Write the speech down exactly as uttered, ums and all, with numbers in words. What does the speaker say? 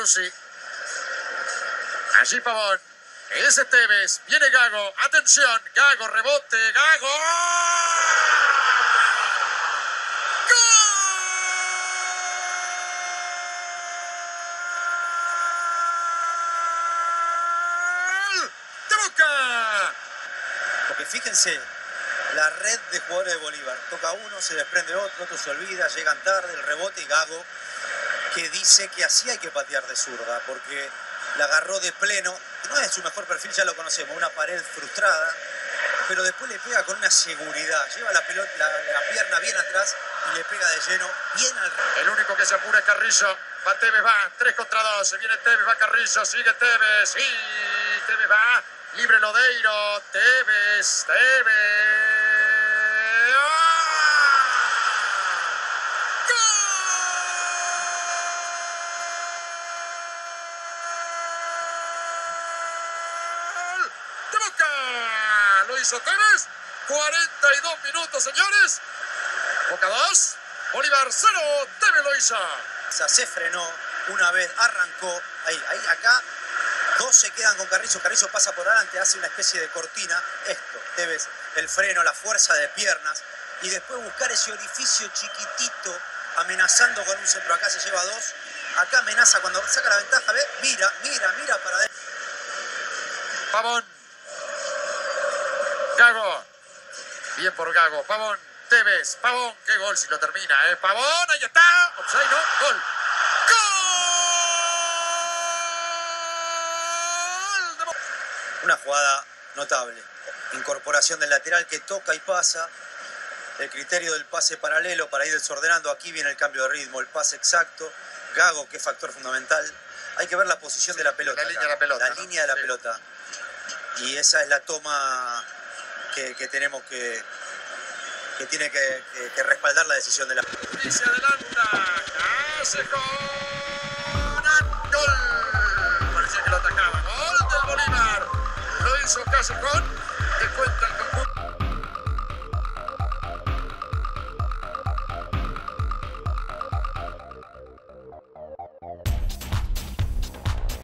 Peruzzi. Allí Pavón. Ese es Tevez. Viene Gago. Atención. Gago, rebote. Gago. ¡Gol! ¡Truca! Porque fíjense la red de jugadores de Bolívar. Toca uno, se desprende otro, otro se olvida, llegan tarde, el rebote y Gago, que dice que así hay que patear de zurda, porque la agarró de pleno. No es su mejor perfil, ya lo conocemos, una pared frustrada, pero después le pega con una seguridad, lleva la, pelota, la, la pierna bien atrás y le pega de lleno bien al... El único que se apura es Carrizo, va Tevez, va, tres contra dos, se viene Tevez, va Carrizo, sigue Tevez, y Tevez va, libre Lodeiro, Tevez, Tevez... Tevez, cuarenta y dos minutos, señores. Boca dos, Bolívar cero, Tevez lo hizo. Se frenó una vez, arrancó. Ahí, ahí, acá. Dos se quedan con Carrizo. Carrizo pasa por adelante, hace una especie de cortina. Esto, Tevez, el freno, la fuerza de piernas. Y después buscar ese orificio chiquitito, amenazando con un centro. Acá se lleva dos. Acá amenaza cuando saca la ventaja. ¿Ves? Mira, mira, mira para adentro. Pavón. Gago, bien por Gago, Pavón, Tevez, Pavón, qué gol si lo termina, eh, Pavón, ahí está, offside, no, gol, gol, una jugada notable, incorporación del lateral que toca y pasa, el criterio del pase paralelo para ir desordenando, aquí viene el cambio de ritmo, el pase exacto, Gago, que es factor fundamental, hay que ver la posición de la pelota, la línea de la pelota, la línea de la pelota, y esa es la toma... Que, que tenemos que que tiene que, que, que respaldar la decisión de la y se adelanta Callejón, gol, parecía que lo atacaba, gol del Bolívar, lo hizo Callejón, descuento